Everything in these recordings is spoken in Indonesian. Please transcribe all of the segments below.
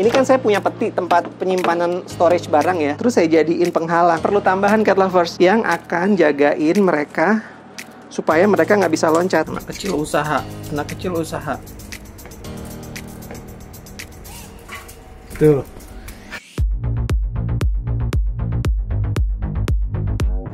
Ini kan saya punya peti tempat penyimpanan storage barang ya. Terus saya jadiin penghalang. Perlu tambahan cat lovers yang akan jagain mereka supaya mereka nggak bisa loncat. Anak kecil usaha, anak kecil usaha. Tuh.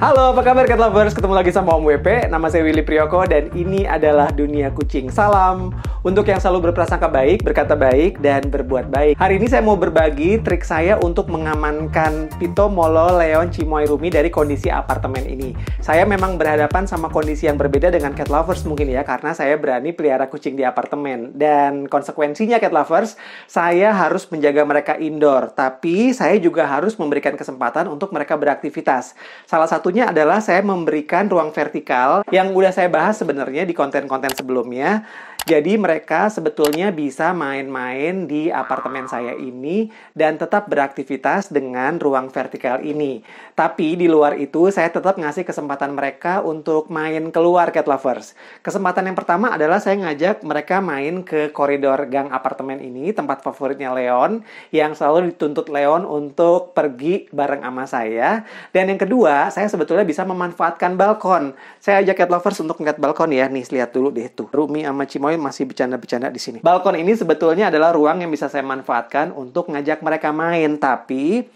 Halo, apa kabar cat lovers? Ketemu lagi sama Om Wepe. Nama saya Willy Priyoko dan ini adalah Dunia Kucing. Salam untuk yang selalu berprasangka baik, berkata baik, dan berbuat baik. Hari ini saya mau berbagi trik saya untuk mengamankan Pito Molo Leon Cimoi Rumi dari kondisi apartemen ini. Saya memang berhadapan sama kondisi yang berbeda dengan cat lovers mungkin ya, karena saya berani pelihara kucing di apartemen. Dan konsekuensinya cat lovers, saya harus menjaga mereka indoor, tapi saya juga harus memberikan kesempatan untuk mereka beraktivitas. Salah satu adalah saya memberikan ruang vertikal yang udah saya bahas sebenarnya di konten-konten sebelumnya. Jadi mereka sebetulnya bisa main-main di apartemen saya ini dan tetap beraktivitas dengan ruang vertikal ini. Tapi di luar itu saya tetap ngasih kesempatan mereka untuk main keluar cat lovers. Kesempatan yang pertama adalah saya ngajak mereka main ke koridor gang apartemen ini, tempat favoritnya Leon, yang selalu dituntut Leon untuk pergi bareng sama saya. Dan yang kedua, saya sebetulnya bisa memanfaatkan balkon. Saya ajak cat lovers untuk ngeliat balkon ya. Nih, lihat dulu deh tuh. Rumi sama Cimoi masih bercanda-bercanda di sini. Balkon ini sebetulnya adalah ruang yang bisa saya manfaatkan untuk ngajak mereka main, tapi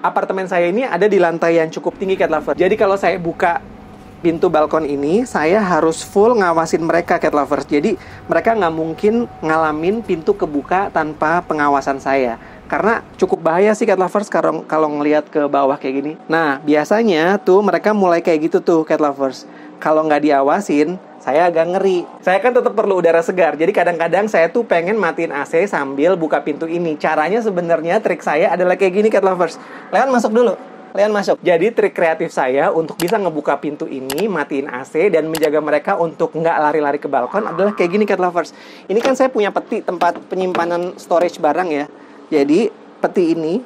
apartemen saya ini ada di lantai yang cukup tinggi cat lovers. Jadi kalau saya buka pintu balkon ini, saya harus full ngawasin mereka cat lovers. Jadi mereka nggak mungkin ngalamin pintu kebuka tanpa pengawasan saya. Karena cukup bahaya sih cat lovers kalau ngelihat ke bawah kayak gini. Nah, biasanya tuh mereka mulai kayak gitu tuh cat lovers. Kalau nggak diawasin, saya agak ngeri. Saya kan tetap perlu udara segar. Jadi kadang-kadang saya tuh pengen matiin AC sambil buka pintu ini. Caranya sebenarnya trik saya adalah kayak gini cat lovers. Leon masuk dulu. Leon masuk. Jadi trik kreatif saya untuk bisa ngebuka pintu ini, matiin AC, dan menjaga mereka untuk nggak lari-lari ke balkon adalah kayak gini cat lovers. Ini kan saya punya peti tempat penyimpanan storage barang ya. Jadi peti ini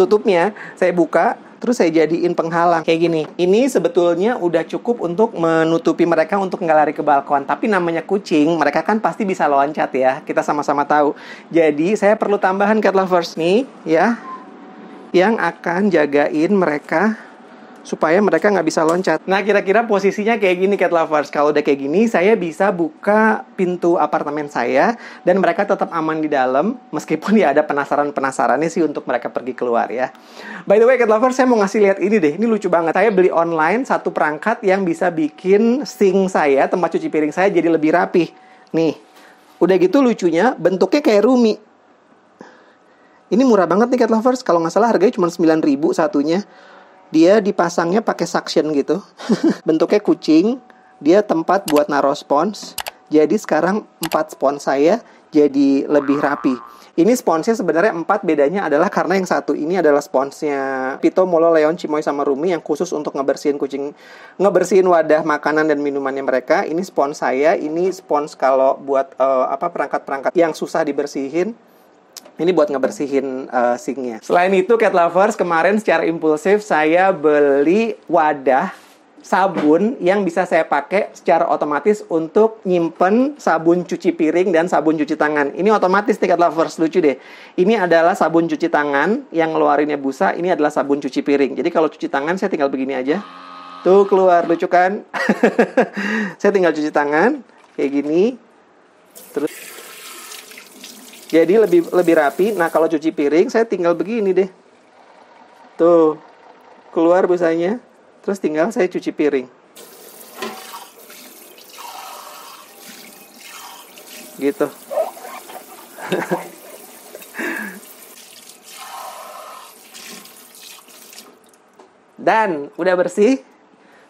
tutupnya saya buka. Terus saya jadiin penghalang kayak gini. Ini sebetulnya udah cukup untuk menutupi mereka untuk nggak lari ke balkon. Tapi namanya kucing, mereka kan pasti bisa loncat ya. Kita sama-sama tahu. Jadi saya perlu tambahan cat lovers nih ya, yang akan jagain mereka supaya mereka nggak bisa loncat. Nah, kira-kira posisinya kayak gini cat lovers. Kalau udah kayak gini, saya bisa buka pintu apartemen saya dan mereka tetap aman di dalam, meskipun ya ada penasaran-penasarannya sih untuk mereka pergi keluar ya. By the way cat lovers, saya mau ngasih lihat ini deh. Ini lucu banget. Saya beli online satu perangkat yang bisa bikin sink saya, tempat cuci piring saya, jadi lebih rapi. Nih, udah gitu lucunya bentuknya kayak Rumi. Ini murah banget nih cat lovers. Kalau nggak salah harganya cuma 9.000 satunya. Dia dipasangnya pakai suction gitu. Bentuknya kucing. Dia tempat buat naruh spons. Jadi sekarang 4 spons saya jadi lebih rapi. Ini sponsnya sebenarnya 4, bedanya adalah karena yang satu ini adalah sponsnya Pito, Molo, Leon, Cimoi, sama Rumi yang khusus untuk ngebersihin kucing, ngebersihin wadah makanan dan minumannya mereka. Ini spons saya, ini spons kalau buat perangkat-perangkat yang susah dibersihin. Ini buat ngebersihin sinknya. Selain itu cat lovers, kemarin secara impulsif saya beli wadah sabun yang bisa saya pakai secara otomatis untuk nyimpen sabun cuci piring dan sabun cuci tangan. Ini otomatis nih cat lovers, lucu deh. Ini adalah sabun cuci tangan yang ngeluarinnya busa, ini adalah sabun cuci piring. Jadi kalau cuci tangan saya tinggal begini aja. Tuh keluar, lucu kan? Saya tinggal cuci tangan kayak gini. Terus jadi lebih rapi. Nah, kalau cuci piring saya tinggal begini deh. Tuh. Keluar busanya. Terus tinggal saya cuci piring. Gitu. Dan udah bersih.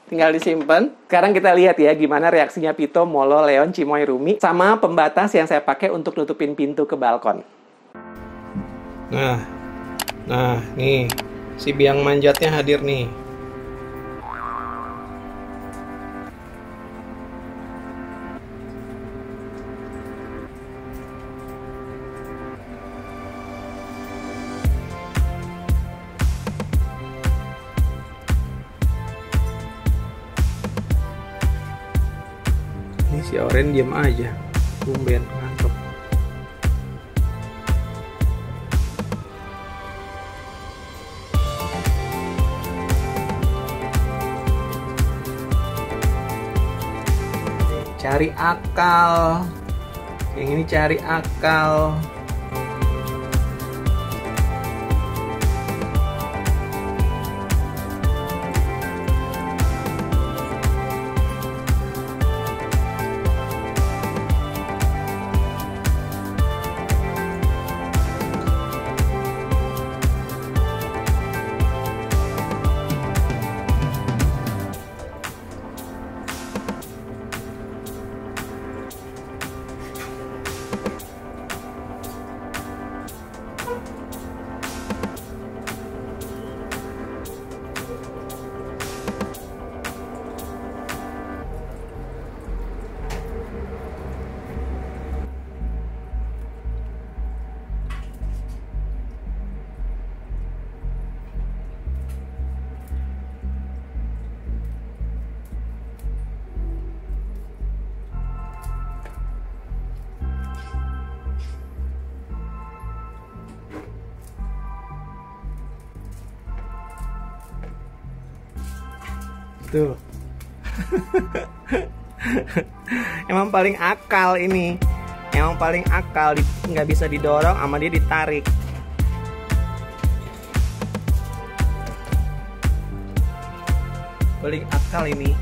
Tinggal disimpan. Sekarang kita lihat ya gimana reaksinya Pito, Molo, Leon, Cimoi, Rumi sama pembatas yang saya pakai untuk nutupin pintu ke balkon. Nah, nih si biang manjatnya hadir nih. Si Oren diem aja, tumben ngantuk. Cari akal. Yang ini cari akal. Tuh. Emang paling akal ini. Emang paling akal, nggak bisa didorong sama dia ditarik. Paling akal ini.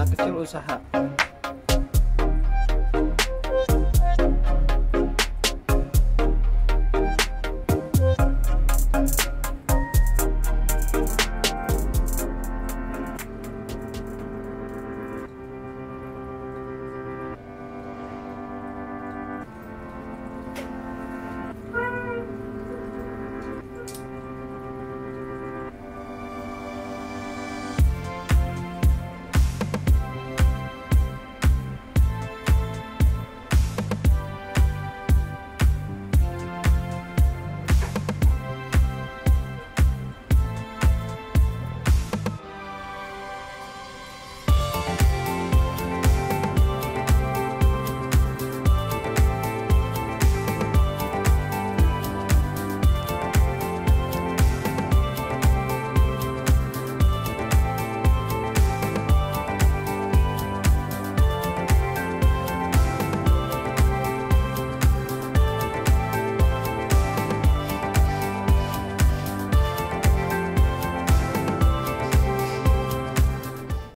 Anak kecil usaha.